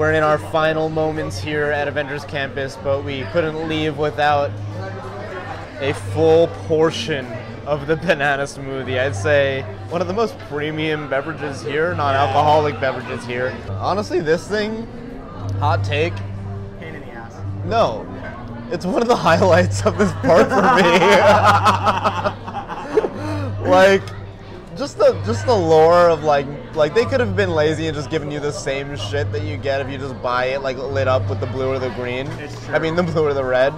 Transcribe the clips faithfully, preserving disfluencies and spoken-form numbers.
We're in our final moments here at Avengers Campus, but we couldn't leave without a full portion of the banana smoothie. I'd say one of the most premium beverages here, non-alcoholic beverages here. Honestly, this thing, hot take. Pain in the ass. No, it's one of the highlights of this part for me. Like, just the just the lore of like like they could have been lazy and just given you the same shit that you get if you just buy it like lit up with the blue or the green. It's true. I mean the blue or the red.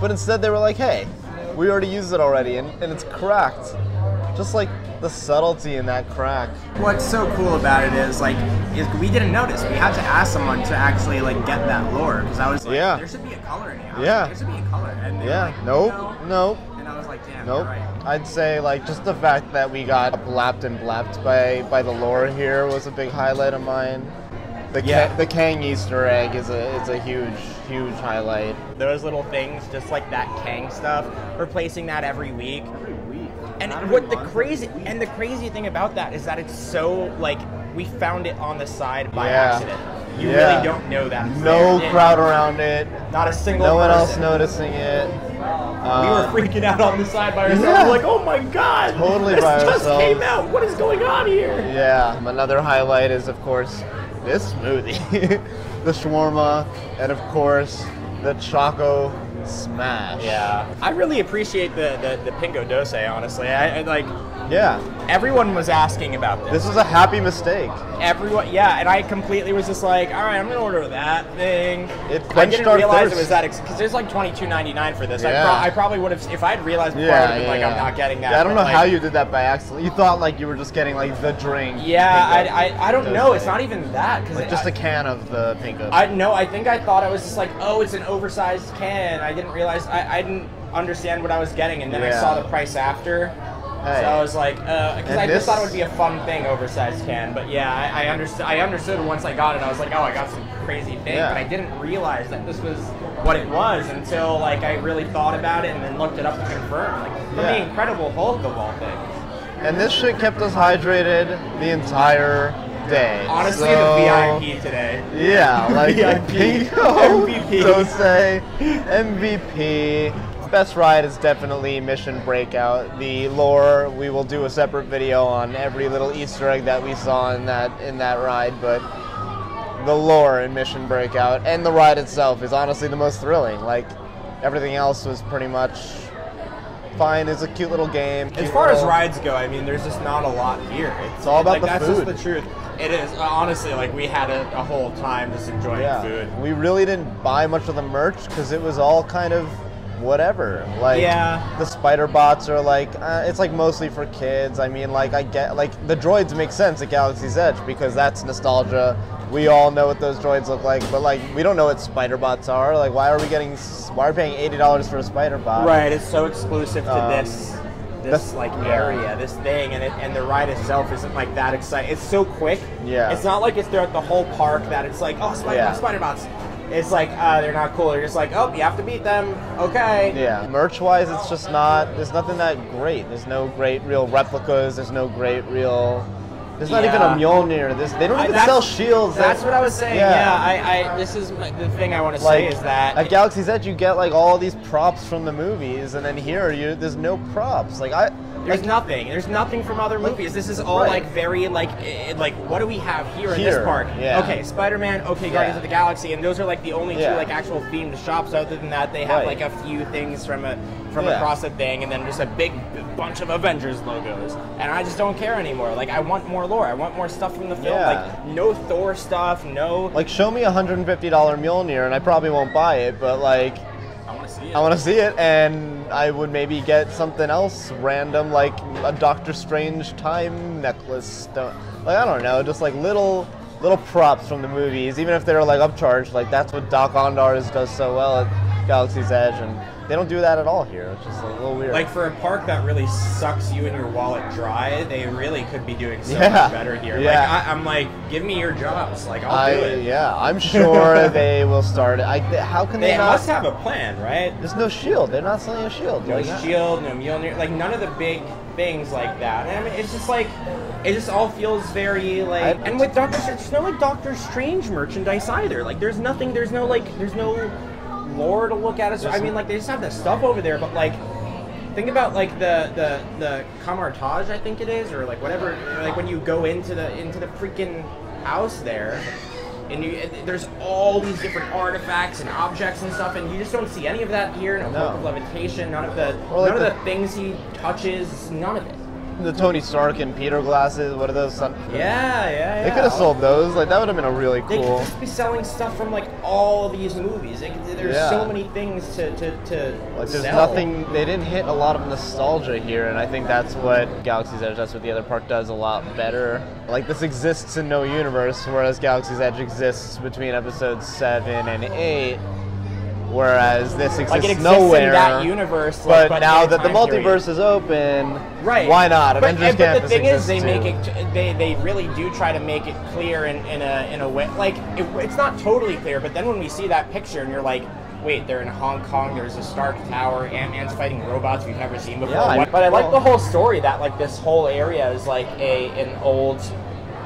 But instead they were like, hey, we already used it already, and, and it's cracked. Just like the subtlety in that crack. What's so cool about it is like is we didn't notice. We had to ask someone to actually like get that lore because I was like, yeah. there should be a color in here. Yeah. Like, there should be a color. And they yeah. were like, nope. No. Nope. And I was like, damn. Nope. You're right. I'd say like just the fact that we got blapped and blapped by by the lore here was a big highlight of mine. The, yeah. Ka the Kang Easter egg is a is a huge, huge highlight. Those little things, just like that Kang stuff, replacing that every week. Every week. And every what the crazy and the crazy thing about that is that it's so like we found it on the side by yeah. accident. You yeah. really don't know that. No there. crowd around it. Not a single. No one person. else noticing it. Uh, we were freaking out on the side by ourselves. Yeah. We're like, oh my god! Totally this by just ourselves. came out. What is going on here? Yeah. Another highlight is of course. This smoothie, the shawarma, and of course, the Choco Smash. Yeah. I really appreciate the, the, the Pingo Doce, honestly. I, I like. Yeah. Everyone was asking about this. This was a happy mistake. Everyone, yeah, and I completely was just like, all right, I'm gonna order that thing. It I didn't our realize thirst. it was that because there's like twenty-two ninety-nine for this. Yeah. I, pro I probably would have if I had realized before. Yeah, I would have been yeah, like, I'm yeah. not getting that. Yeah, I don't know like, how you did that by accident. You thought like you were just getting like the drink. Yeah, I, I I don't know. Thing. It's not even that because like just I, a can of the Pingo. I no, I think I thought I was just like, oh, it's an oversized can. I didn't realize I I didn't understand what I was getting, and then yeah. I saw the price after. Hey. So I was like, because uh, I this... just thought it would be a fun thing, oversized can. But yeah, I, I understood. I understood once I got it. I was like, oh, I got some crazy thing, yeah. but I didn't realize that this was what it was until like I really thought about it and then looked it up to confirm. Like, for yeah. me, Incredible Hulk of all things. And this shit kept us hydrated the entire day. Honestly, so... the V I P today. Yeah, like V I P, M V P, so say M V P. Best ride is definitely Mission Breakout. The lore, we will do a separate video on every little Easter egg that we saw in that in that ride, but the lore in Mission Breakout and the ride itself is honestly the most thrilling. Like, everything else was pretty much fine. It's a cute little game. Cute as far little... as rides go, I mean, there's just not a lot here. It's, it's all about like, the that's food. That's just the truth. It is. Honestly, like, we had a, a whole time just enjoying yeah. food. We really didn't buy much of the merch because it was all kind of whatever, like yeah. the Spiderbots are like uh, it's like mostly for kids. I mean, like I get like the droids make sense at Galaxy's Edge because that's nostalgia. We all know what those droids look like, but like we don't know what Spiderbots are. Like, why are we getting? Why are we paying eighty dollars for a Spiderbot? Right, it's so exclusive to um, this this like area, this thing, and it, and the ride itself isn't like that exciting. It's so quick. Yeah, it's not like it's throughout the whole park that it's like, oh, Spider yeah. Spiderbots. It's like, uh, they're not cool. They're just like, oh, you have to beat them. Okay. Yeah. Merch-wise, it's just not, there's nothing that great. There's no great real replicas. There's no great real, there's not yeah. even a Mjolnir. There's, they don't even I, sell shields. That's that, what I was saying. Yeah. yeah I, I. This is the thing I want to like, say is that. At it, Galaxy's Edge, you get like all these props from the movies. And then here, you there's no props. Like I. There's like, nothing. There's nothing from other movies. This is all right. like very like like what do we have here, here. in this park? Yeah. Okay, Spider-Man. Okay, Guardians yeah. of the Galaxy, and those are like the only yeah. two like actual themed shops. Other than that, they have right. like a few things from a from yeah. across a thing, and then just a big bunch of Avengers logos. And I just don't care anymore. Like, I want more lore. I want more stuff from the film. Yeah. Like, no Thor stuff. No. Like, show me a hundred and fifty dollar Mjolnir, and I probably won't buy it. But like. I want to see it. I want to see it, and I would maybe get something else random, like a Doctor Strange time necklace stone. Like, I don't know, just like little little props from the movies, even if they're like upcharged. Like, that's what Doc Ondar's does so well at Galaxy's Edge, and they don't do that at all here. It's just a little weird. Like, for a park that really sucks you and your wallet dry, they really could be doing so yeah. much better here. Yeah. Like, I, I'm like, give me your jobs. Like, I'll I, do it. Yeah, I'm sure they will start it. I, how can they, they not? They must have a plan, right? There's no shield. They're not selling a shield. No like, shield, no Mjolnir. Like, none of the big things like that. I mean, it's just like... It just all feels very like, and with Doctor Strange, there's no like Doctor Strange merchandise either. Like there's nothing, there's no like, there's no lore to look at. Us. I mean, like they just have the stuff over there, but like, think about like the the the Kamar-Taj, I think it is, or like whatever. Like when you go into the into the freaking house there. And you, there's all these different artifacts and objects and stuff, and you just don't see any of that here. No, no. Levitation, none of the like none the, of the things he touches, none of it. The Tony Stark and Peter glasses, what are those? Sun yeah, yeah, yeah. They could have sold those. Like that would have been a really cool. They could just be selling stuff from like all these movies. Like, there's yeah. so many things to to, to like, there's sell. Nothing. They didn't hit a lot of nostalgia here, and I think that's what Galaxy's Edge. That's what the other park does a lot better. Like this exists in no universe, whereas Galaxy's Edge exists between episodes seven and eight. Whereas this exists, like it exists nowhere in that universe, but, like, but now that the multiverse period. Is open, right? Why not? But, Avengers and, but Campus the thing is, they too. Make it. They they really do try to make it clear in, in a in a way. Like it, it's not totally clear, but then when we see that picture and you're like, wait, they're in Hong Kong. There's a Stark Tower. Ant-Man's fighting robots we've never seen before. Yeah, I, but I like well, the whole story that like this whole area is like a an old.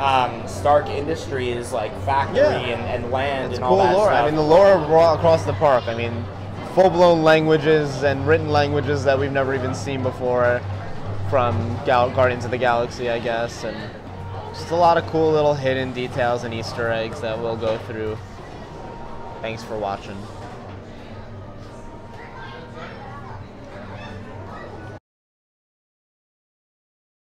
Um, Stark Industries, like factory yeah. and, and land, it's and cool all that lore. Stuff. I mean, the lore across the park. I mean, full-blown languages and written languages that we've never even seen before, from Gal Guardians of the Galaxy, I guess, and just a lot of cool little hidden details and Easter eggs that we'll go through. Thanks for watching.